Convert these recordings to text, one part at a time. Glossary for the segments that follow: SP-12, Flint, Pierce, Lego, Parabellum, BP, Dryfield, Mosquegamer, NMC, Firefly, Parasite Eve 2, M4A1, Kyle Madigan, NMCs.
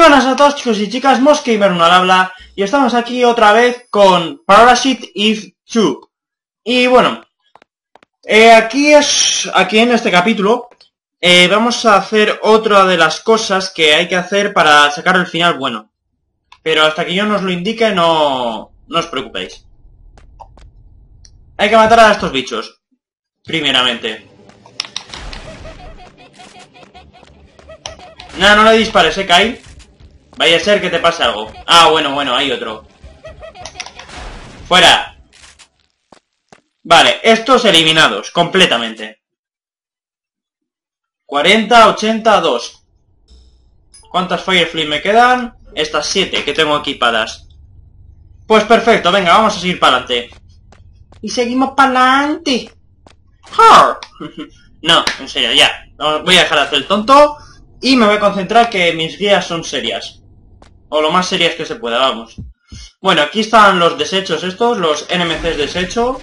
Muy buenas a todos, chicos y chicas, Mosquegamer no habla, y estamos aquí otra vez con Parasite Eve 2. Y bueno, aquí en este capítulo vamos a hacer otra de las cosas que hay que hacer para sacar el final bueno. Pero hasta que yo no os lo indique, no os preocupéis. Hay que matar a estos bichos, primeramente. Nada, no le dispares, Kyle. Vaya a ser que te pase algo. Ah, bueno, hay otro. ¡Fuera! Vale, estos eliminados, completamente. 40, 80, 2. ¿Cuántas Firefly me quedan? Estas 7 que tengo equipadas. Pues perfecto, venga, vamos a seguir para adelante. Y seguimos para adelante. No, en serio, ya. Voy a dejar de hacer el tonto. Y me voy a concentrar, que mis guías son serias. O lo más serias que se pueda, vamos. Bueno, aquí están los desechos estos, los NMCs desecho,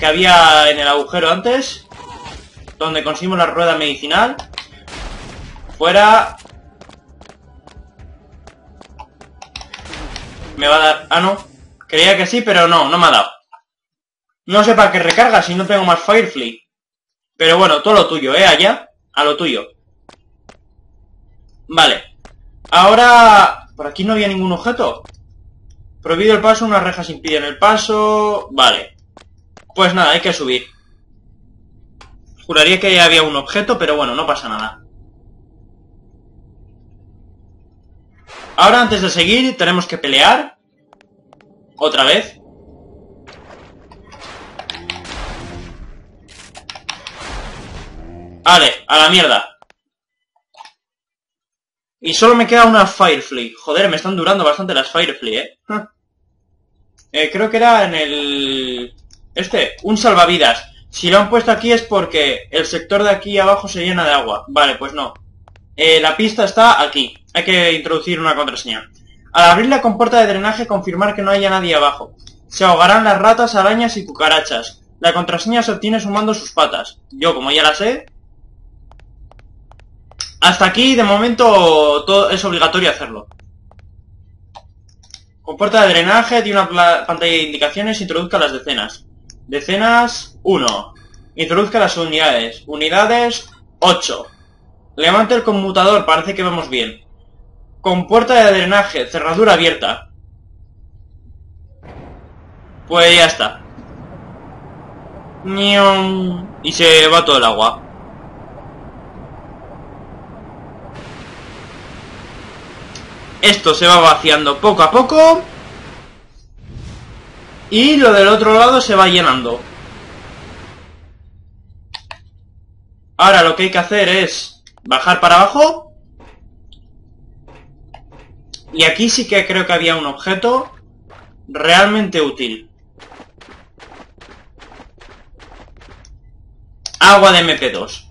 que había en el agujero antes, donde conseguimos la rueda medicinal. Fuera. Me va a dar... Ah, no. Creía que sí, pero no me ha dado. No sé para qué recarga si no tengo más Firefly. Pero bueno, todo lo tuyo, allá, a lo tuyo. Vale, ahora... Por aquí no había ningún objeto. Prohibido el paso, unas rejas impiden el paso... Vale. Pues nada, hay que subir. Juraría que ya había un objeto, pero bueno, no pasa nada. Ahora, antes de seguir, tenemos que pelear. Otra vez. Vale, a la mierda. Y solo me queda una Firefly. Joder, me están durando bastante las Firefly, creo que era en el... un salvavidas. Si lo han puesto aquí es porque el sector de aquí abajo se llena de agua. Vale, pues no. La pista está aquí. Hay que introducir una contraseña. Al abrir la compuerta de drenaje, confirmar que no haya nadie abajo. Se ahogarán las ratas, arañas y cucarachas. La contraseña se obtiene sumando sus patas. Yo, como ya la sé... Hasta aquí, de momento, todo es obligatorio hacerlo. Compuerta de drenaje, tiene una pantalla de indicaciones, introduzca las decenas. Decenas, 1. Introduzca las unidades. Unidades, 8. Levante el conmutador, parece que vamos bien. Compuerta de drenaje, cerradura abierta. Pues ya está. Y se va todo el agua. Esto se va vaciando poco a poco. Y lo del otro lado se va llenando. Ahora lo que hay que hacer es bajar para abajo. Y aquí sí que creo que había un objeto realmente útil. Agua de MP2.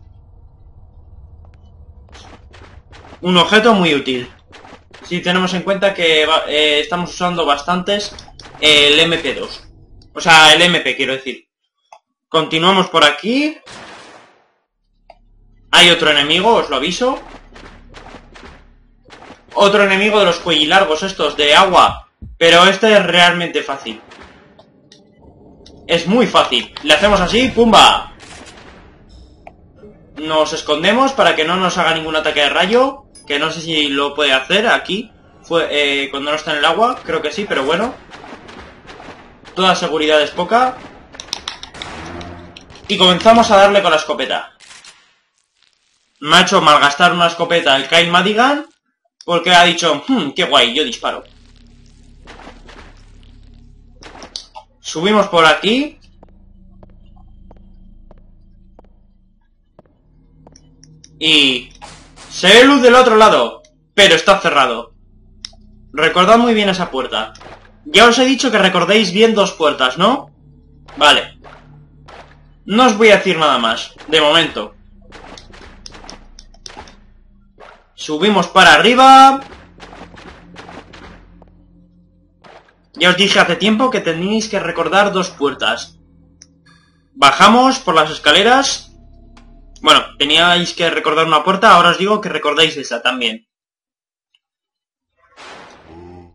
Un objeto muy útil. Si tenemos en cuenta que estamos usando bastantes el MP2. O sea, el MP, quiero decir. Continuamos por aquí. Hay otro enemigo, os lo aviso. Otro enemigo de los cuellilargos estos de agua. Pero este es realmente fácil. Es muy fácil. Le hacemos así, ¡pumba! Nos escondemos para que no nos haga ningún ataque de rayo. Que no sé si lo puede hacer aquí. Cuando no está en el agua. Creo que sí, pero bueno. Toda seguridad es poca. Y comenzamos a darle con la escopeta. Me ha hecho malgastar una escopeta el Kyle Madigan. Porque ha dicho, qué guay, yo disparo. Subimos por aquí. Y... se ve luz del otro lado, pero está cerrado. Recordad muy bien esa puerta. Ya os he dicho que recordéis bien dos puertas, ¿no? Vale. No os voy a decir nada más, de momento. Subimos para arriba. Ya os dije hace tiempo que tenéis que recordar dos puertas. Bajamos por las escaleras. Bueno, teníais que recordar una puerta, ahora os digo que recordáis esa también.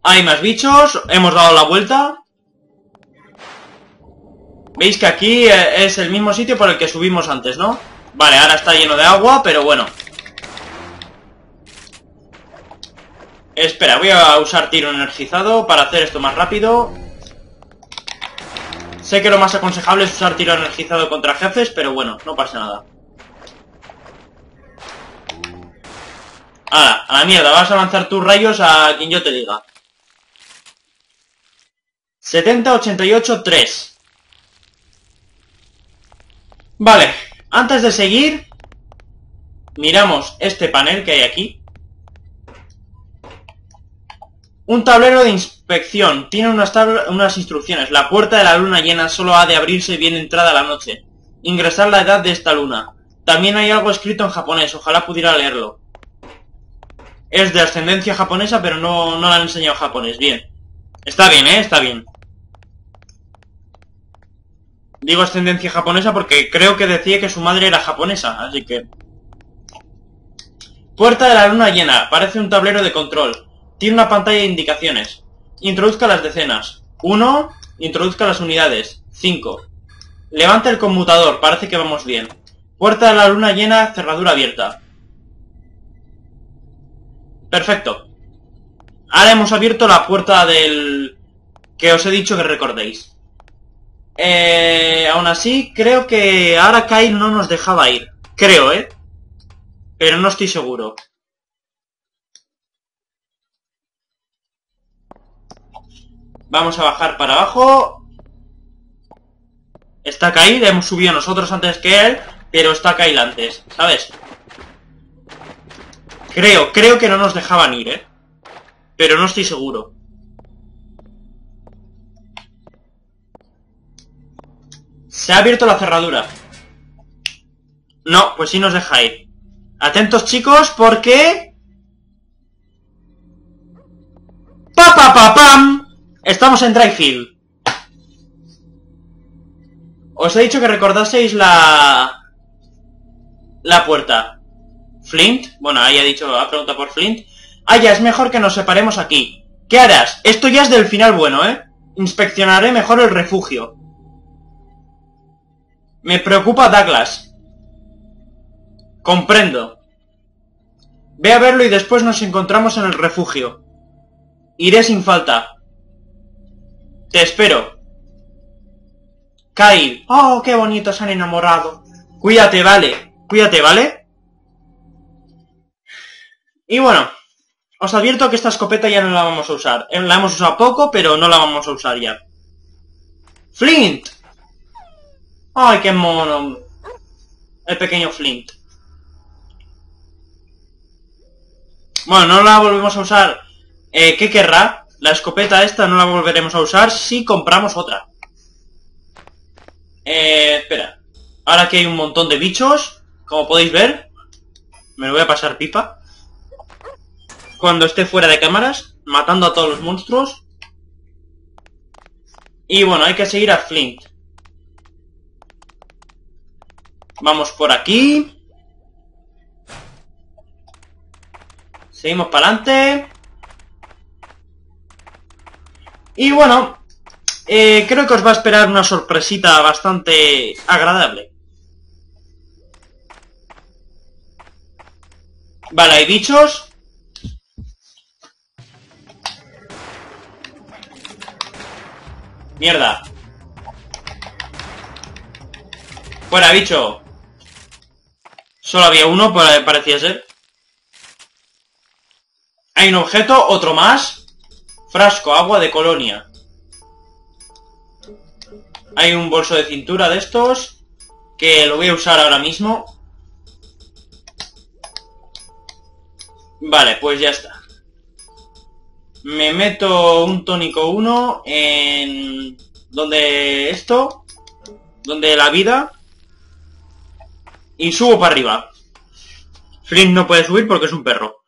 Hay más bichos, hemos dado la vuelta. Veis que aquí es el mismo sitio por el que subimos antes, ¿no? Vale, ahora está lleno de agua, pero bueno. Espera, voy a usar tiro energizado para hacer esto más rápido. Sé que lo más aconsejable es usar tiro energizado contra jefes, pero bueno, no pasa nada. Ahora, a la mierda, vas a lanzar tus rayos a quien yo te diga. 70, 88, 3. Vale, antes de seguir, miramos este panel que hay aquí. Un tablero de inspección. Tiene unas instrucciones. La puerta de la luna llena solo ha de abrirse bien entrada la noche. Ingresar la edad de esta luna. También hay algo escrito en japonés. Ojalá pudiera leerlo. Es de ascendencia japonesa, pero no la han enseñado japonés. Bien. Está bien, ¿eh? Está bien. Digo ascendencia japonesa porque creo que decía que su madre era japonesa. Así que... Puerta de la luna llena. Parece un tablero de control. Tiene una pantalla de indicaciones. Introduzca las decenas. 1. Introduzca las unidades. 5. Levanta el conmutador. Parece que vamos bien. Puerta de la luna llena. Cerradura abierta. Perfecto. Ahora hemos abierto la puerta del... que os he dicho que recordéis. Aún así, creo que ahora Kyle no nos dejaba ir. Creo, ¿eh? Pero no estoy seguro. Vamos a bajar para abajo. Está Kyle, hemos subido nosotros antes que él, pero está Kyle antes, ¿sabes? Creo que no nos dejaban ir, ¿eh? Pero no estoy seguro. Se ha abierto la cerradura. No, pues sí nos deja ir. Atentos, chicos, porque... ¡Pa, pa, pa, pam! Estamos en Dryfield. Os he dicho que recordaseis la puerta. Flint. Bueno, ahí ha preguntado por Flint. Ah, ya, es mejor que nos separemos aquí. ¿Qué harás? Esto ya es del final bueno, ¿eh? Inspeccionaré mejor el refugio. Me preocupa Douglas. Comprendo. Ve a verlo y después nos encontramos en el refugio. Iré sin falta. Te espero. Kyle. Oh, qué bonito, se han enamorado. Cuídate, vale. Cuídate, vale. Y bueno, os advierto que esta escopeta ya no la vamos a usar. La hemos usado poco, pero no la vamos a usar ya. Flint. Ay, qué mono. El pequeño Flint. Bueno, no la volvemos a usar. ¿Qué querrá? La escopeta esta no la volveremos a usar si compramos otra. Espera. Ahora que hay un montón de bichos, como podéis ver. Me lo voy a pasar pipa. Cuando esté fuera de cámaras, matando a todos los monstruos. Y bueno, hay que seguir a Flint. Vamos por aquí. Seguimos para adelante. Y bueno, creo que os va a esperar una sorpresita bastante agradable. Vale, hay bichos. Mierda. Fuera, bicho. Solo había uno, parecía ser. Hay un objeto, otro más. Frasco, agua de colonia. Hay un bolso de cintura de estos, que lo voy a usar ahora mismo. Vale, pues ya está. Me meto un tónico 1 en... donde esto, donde la vida. Y subo para arriba. Flint no puede subir porque es un perro.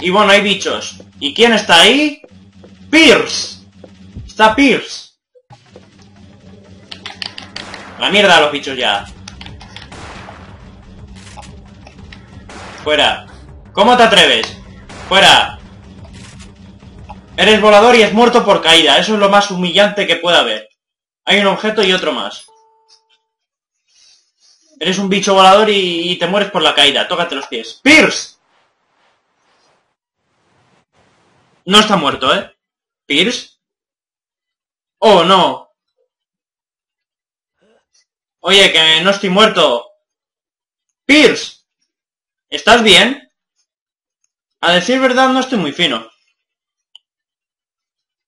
Y bueno, hay bichos. ¿Y quién está ahí? ¡Pierce! Está Pierce. La mierda a los bichos ya. Fuera. ¿Cómo te atreves? Fuera. Eres volador y es muerto por caída. Eso es lo más humillante que pueda haber. Hay un objeto y otro más. Eres un bicho volador y te mueres por la caída. Tócate los pies. ¡Pierce! No está muerto, ¿eh? ¿Pierce? ¡Oh, no! Oye, que no estoy muerto. ¡Pierce! ¿Estás bien? A decir verdad, no estoy muy fino.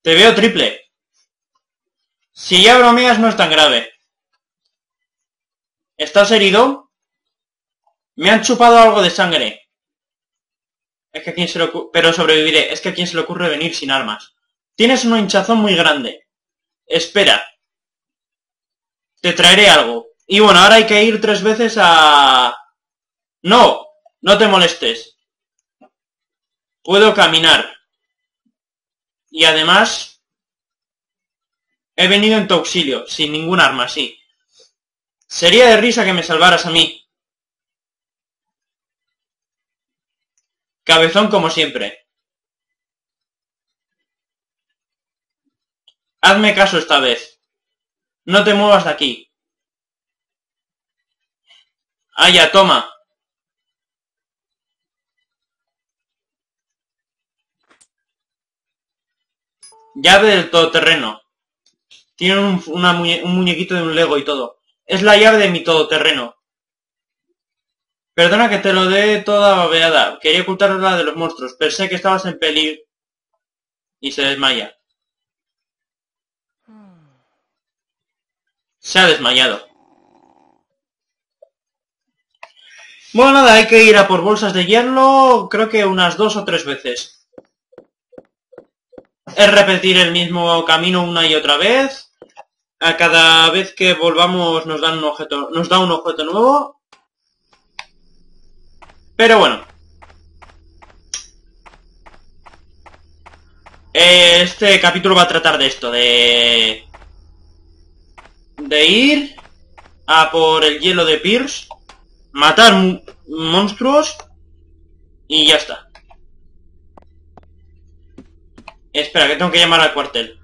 Te veo triple. Si ya bromeas, no es tan grave. ¿Estás herido? Me han chupado algo de sangre. Es que a quién se le ocurre... Pero sobreviviré. Es que a quién se le ocurre venir sin armas. Tienes un hinchazón muy grande. Espera. Te traeré algo. Y bueno, ahora hay que ir 3 veces a... No. No te molestes. Puedo caminar. Y además... He venido en tu auxilio. Sin ningún arma, sí. Sería de risa que me salvaras a mí. Cabezón como siempre. Hazme caso esta vez. No te muevas de aquí. Ah, ya, toma. Llave del todoterreno. Tiene un muñequito de un Lego y todo. Es la llave de mi todoterreno. Perdona que te lo dé toda babeada. Quería ocultarla de los monstruos. Pensé que estabas en peligro. Y se desmaya. Se ha desmayado. Bueno, nada, hay que ir a por bolsas de hierro. Creo que unas 2 o 3 veces. Es repetir el mismo camino una y otra vez. A cada vez que volvamos nos dan un objeto, nos da un objeto nuevo. Pero bueno. Este capítulo va a tratar de esto, de ir a por el hielo de Pierce, matar monstruos y ya está. Espera, que tengo que llamar al cuartel.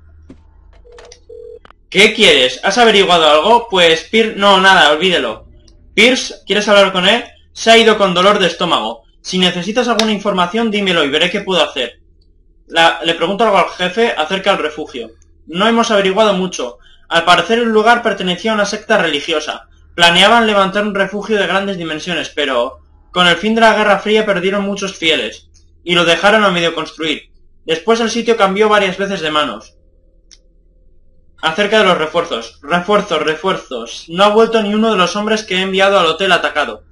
¿Qué quieres? ¿Has averiguado algo? Pues Pierce... No, nada, olvídelo. Pierce, ¿quieres hablar con él? Se ha ido con dolor de estómago. Si necesitas alguna información, dímelo y veré qué puedo hacer. Le pregunto algo al jefe acerca del refugio. No hemos averiguado mucho. Al parecer el lugar pertenecía a una secta religiosa. Planeaban levantar un refugio de grandes dimensiones, pero... Con el fin de la Guerra Fría perdieron muchos fieles. Y lo dejaron a medio construir. Después el sitio cambió varias veces de manos. Acerca de los refuerzos. Refuerzos. No ha vuelto ni uno de los hombres que he enviado al hotel atacado.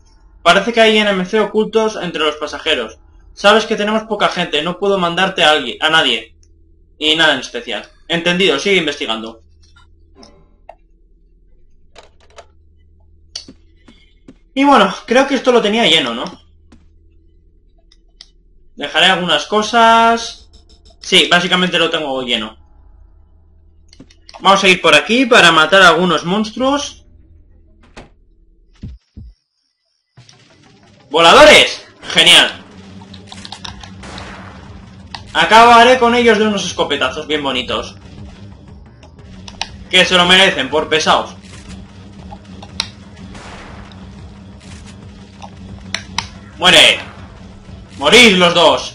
Parece que hay NMC ocultos entre los pasajeros. Sabes que tenemos poca gente. No puedo mandarte a nadie. Y nada en especial. Entendido. Sigue investigando. Y bueno, creo que esto lo tenía lleno, ¿no? Dejaré algunas cosas... Sí, básicamente lo tengo lleno. Vamos a ir por aquí para matar a algunos monstruos. ¡Voladores! ¡Genial! Acabaré con ellos de unos escopetazos bien bonitos. Que se lo merecen por pesados. ¡Muere! ¡Morís los dos!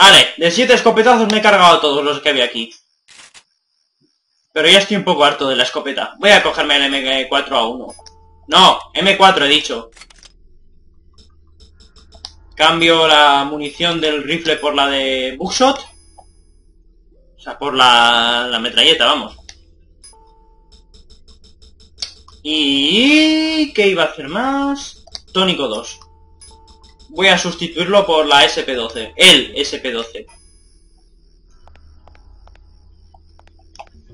Vale, de 7 escopetazos me he cargado a todos los que había aquí. Pero ya estoy un poco harto de la escopeta. Voy a cogerme el M4A1. No, M4 he dicho. Cambio la munición del rifle por la de buckshot. O sea, por la metralleta, vamos. Y... ¿qué iba a hacer más? Tónico 2. Voy a sustituirlo por la SP-12. El SP-12.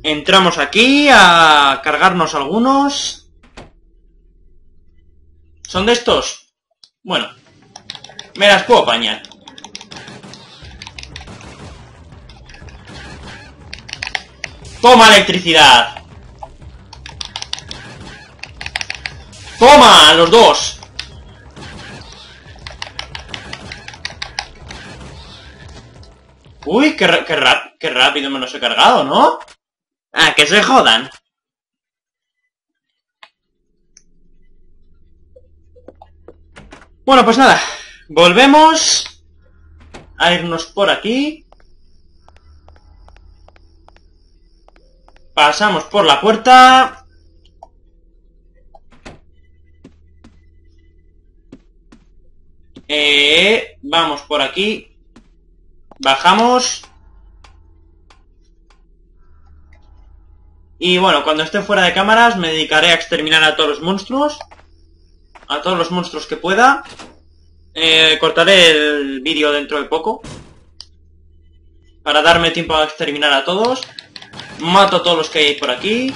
Entramos aquí a cargarnos algunos. ¿Son de estos? Bueno. Me las puedo apañar. ¡Toma electricidad! ¡Toma! ¡Los dos! Uy, qué rápido me los he cargado, ¿no? Ah, que se jodan. Bueno, pues nada. Volvemos a irnos por aquí. Pasamos por la puerta. Vamos por aquí. Bajamos. Y bueno, cuando esté fuera de cámaras me dedicaré a exterminar a todos los monstruos. A todos los monstruos que pueda. Cortaré el vídeo dentro de poco. Para darme tiempo a exterminar a todos. Mato a todos los que hay por aquí.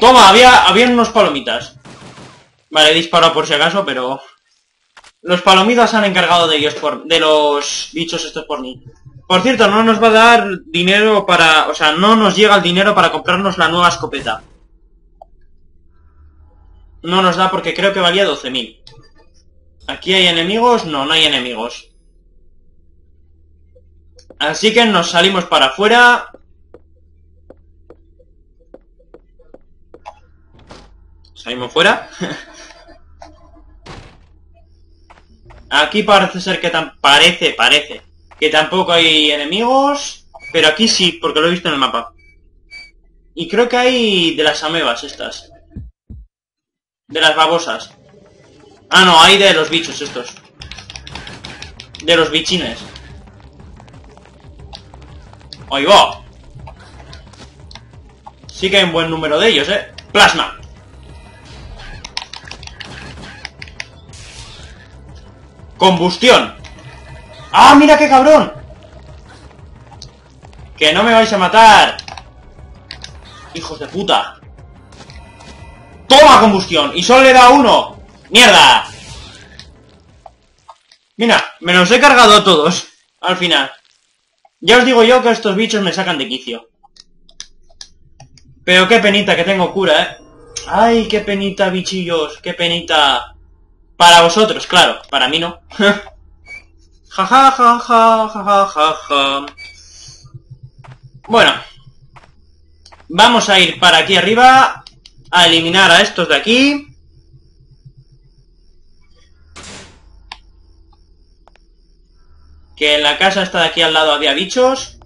Toma, había unos palomitas. Vale, he disparado por si acaso, pero... Los palomitas se han encargado de ellos de los bichos estos por mí. Por cierto, no nos va a dar dinero para... O sea, no nos llega el dinero para comprarnos la nueva escopeta. No nos da porque creo que valía 12.000. ¿Aquí hay enemigos? No, no hay enemigos. Así que nos salimos para afuera. Salimos fuera. Aquí parece ser que parece que tampoco hay enemigos. Pero aquí sí, porque lo he visto en el mapa. Y creo que hay de las amebas estas. De las babosas. Ah, no, hay de los bichos estos. De los bichines. ¡Ahí va! Sí que hay un buen número de ellos, ¿eh? ¡Plasma! ¡Combustión! ¡Ah, mira qué cabrón! ¡Que no me vais a matar! ¡Hijos de puta! ¡Toma combustión! ¡Y solo le da uno! ¡Mierda! Mira, me los he cargado a todos. Al final. Ya os digo yo que estos bichos me sacan de quicio. Pero qué penita que tengo cura, ¿eh? ¡Ay, qué penita, bichillos! ¡Qué penita! Para vosotros, claro. Para mí no. Ja, ja, ja, ja, ja, ja, ja. Bueno. Vamos a ir para aquí arriba a eliminar a estos de aquí. Que en la casa esta de aquí al lado había bichos.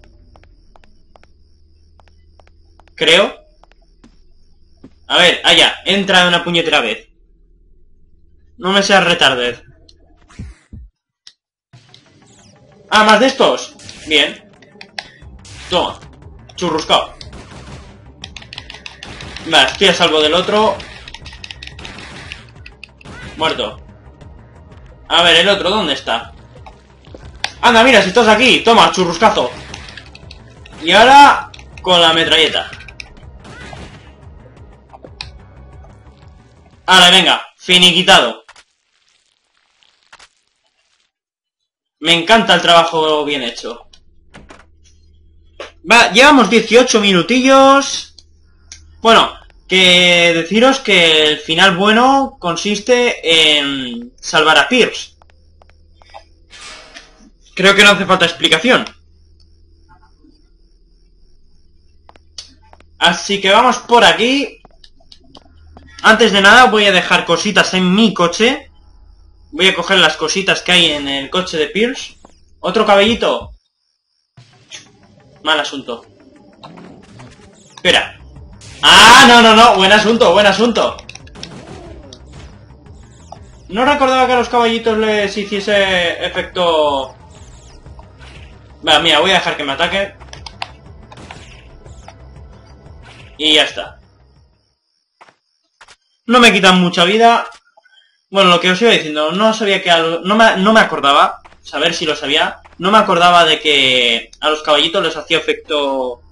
Creo. A ver, allá. Entra de una puñetera vez. No me seas retarded. Ah, más de estos. Bien. Toma. Churruscao. Vale, estoy a salvo del otro. Muerto. A ver, el otro, ¿dónde está? Anda, mira, si estás aquí. Toma, churruscazo. Y ahora, con la metralleta. Ahora, venga. Finiquitado. Me encanta el trabajo bien hecho. Va, llevamos 18 minutillos. Bueno, que deciros que el final bueno consiste en salvar a Pierce. Creo que no hace falta explicación. Así que vamos por aquí. Antes de nada voy a dejar cositas en mi coche. Voy a coger las cositas que hay en el coche de Pierce. Otro cabellito. Mal asunto. Espera. Ah, no, no, no. Buen asunto, buen asunto. No recordaba que a los caballitos les hiciese efecto... Vale, mira, voy a dejar que me ataque. Y ya está. No me quitan mucha vida. Bueno, lo que os iba diciendo, no sabía que no me acordaba, saber si lo sabía, no me acordaba de que a los caballitos les hacía efecto...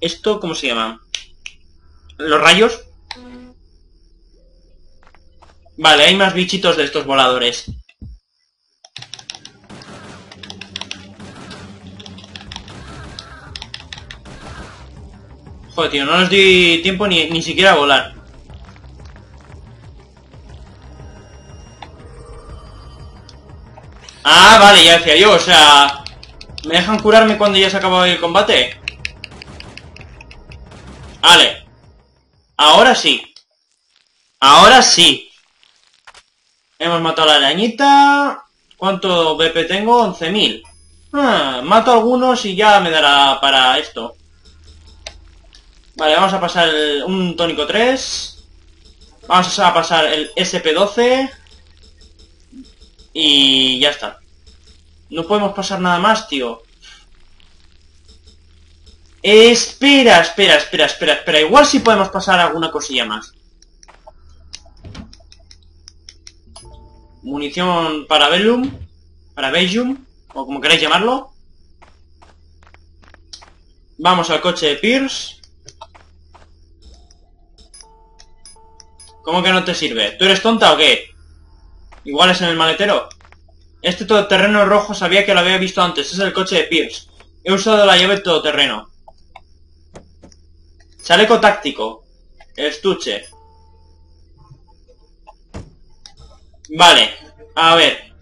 Esto, ¿cómo se llama? ¿Los rayos? Vale, hay más bichitos de estos voladores. Joder, tío, no les di tiempo ni siquiera a volar. Ah, vale, ya decía yo, o sea... ¿Me dejan curarme cuando ya se acaba el combate? Vale. Ahora sí. Ahora sí. Hemos matado a la arañita. ¿Cuánto BP tengo? 11.000. Ah, mato a algunos y ya me dará para esto. Vale, vamos a pasar un tónico 3. Vamos a pasar el SP-12. Y ya está. No podemos pasar nada más, tío. Espera. Igual si podemos pasar alguna cosilla más. Munición Parabellum. Parabellum, o como queráis llamarlo. Vamos al coche de Pierce. ¿Cómo que no te sirve? ¿Tú eres tonta o qué? Igual es en el maletero. Este todoterreno rojo sabía que lo había visto antes. Es el coche de Pierce. He usado la llave todoterreno. Chaleco táctico. Estuche. Vale. A ver.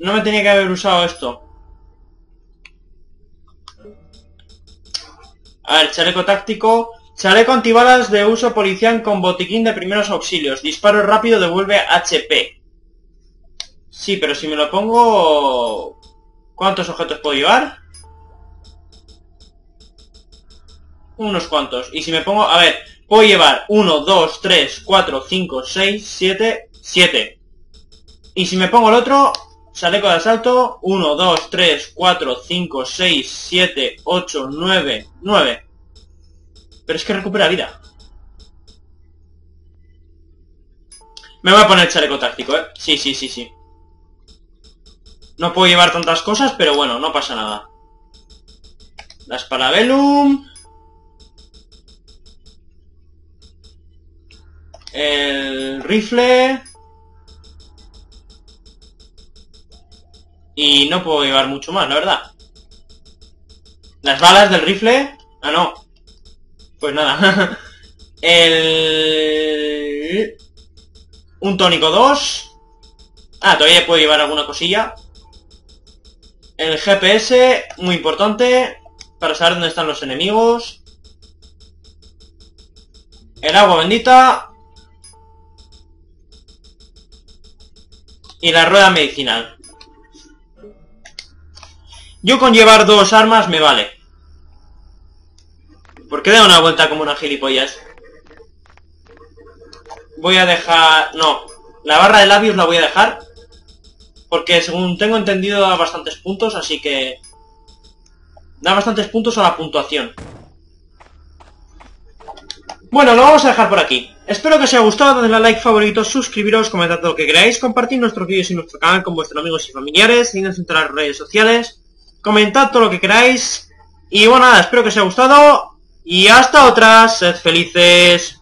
No me tenía que haber usado esto. A ver, chaleco táctico. Chaleco antibalas de uso policial con botiquín de primeros auxilios. Disparo rápido, devuelve HP. Sí, pero si me lo pongo... ¿Cuántos objetos puedo llevar? Unos cuantos. Y si me pongo... A ver, puedo llevar 1, 2, 3, 4, 5, 6, 7, 7. Y si me pongo el otro... Chaleco de asalto. 1, 2, 3, 4, 5, 6, 7, 8, 9, 9. Pero es que recupera vida. Me voy a poner chaleco táctico, ¿eh? Sí. No puedo llevar tantas cosas, pero bueno, no pasa nada. Las Parabellum. El rifle. Y no puedo llevar mucho más, la verdad. Las balas del rifle. Ah, no. Pues nada. Un tónico 2. Ah, todavía puedo llevar alguna cosilla. El GPS, muy importante, para saber dónde están los enemigos. El agua bendita. Y la rueda medicinal. Yo con llevar dos armas me vale. ¿Por qué da una vuelta como una gilipollas? Voy a dejar... No, la barra de labios la voy a dejar. Porque según tengo entendido da bastantes puntos, así que... Da bastantes puntos a la puntuación. Bueno, lo vamos a dejar por aquí. Espero que os haya gustado, dadle a like, favoritos, suscribiros, comentad todo lo que queráis, compartid nuestros vídeos y nuestro canal con vuestros amigos y familiares, seguidnos en todas las redes sociales, comentad todo lo que queráis. Y bueno, nada, espero que os haya gustado. Y hasta otras, sed felices.